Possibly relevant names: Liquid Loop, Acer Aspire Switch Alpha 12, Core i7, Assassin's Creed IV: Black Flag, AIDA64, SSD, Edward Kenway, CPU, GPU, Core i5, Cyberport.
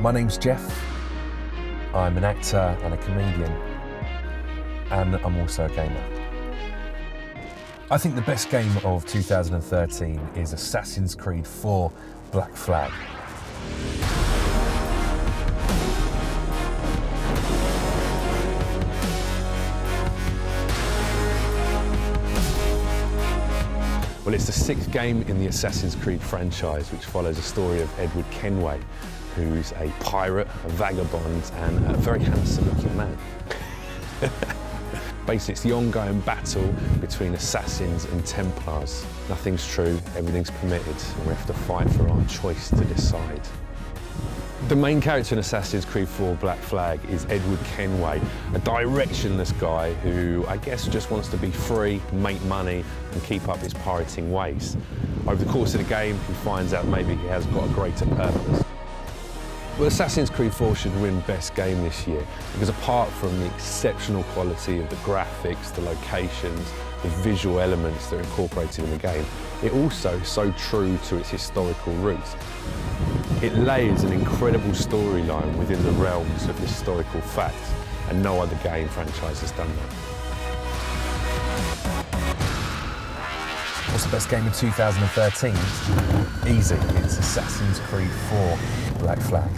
My name's Jeff. I'm an actor and a comedian, and I'm also a gamer. I think the best game of 2013 is Assassin's Creed IV: Black Flag. Well, it's the sixth game in the Assassin's Creed franchise, which follows a story of Edward Kenway, who's a pirate, a vagabond, and a very handsome-looking man. Basically, it's the ongoing battle between assassins and Templars. Nothing's true, everything's permitted, and we have to fight for our choice to decide. The main character in Assassin's Creed IV Black Flag is Edward Kenway, a directionless guy who, I guess, just wants to be free, make money, and keep up his pirating ways. Over the course of the game, he finds out maybe he has got a greater purpose. Well, Assassin's Creed IV should win Best Game this year, because apart from the exceptional quality of the graphics, the locations, the visual elements that are incorporated in the game, it also is so true to its historical roots. It lays an incredible storyline within the realms of historical facts, and no other game franchise has done that. What's the best game of 2013? Easy, it's Assassin's Creed IV: Black Flag.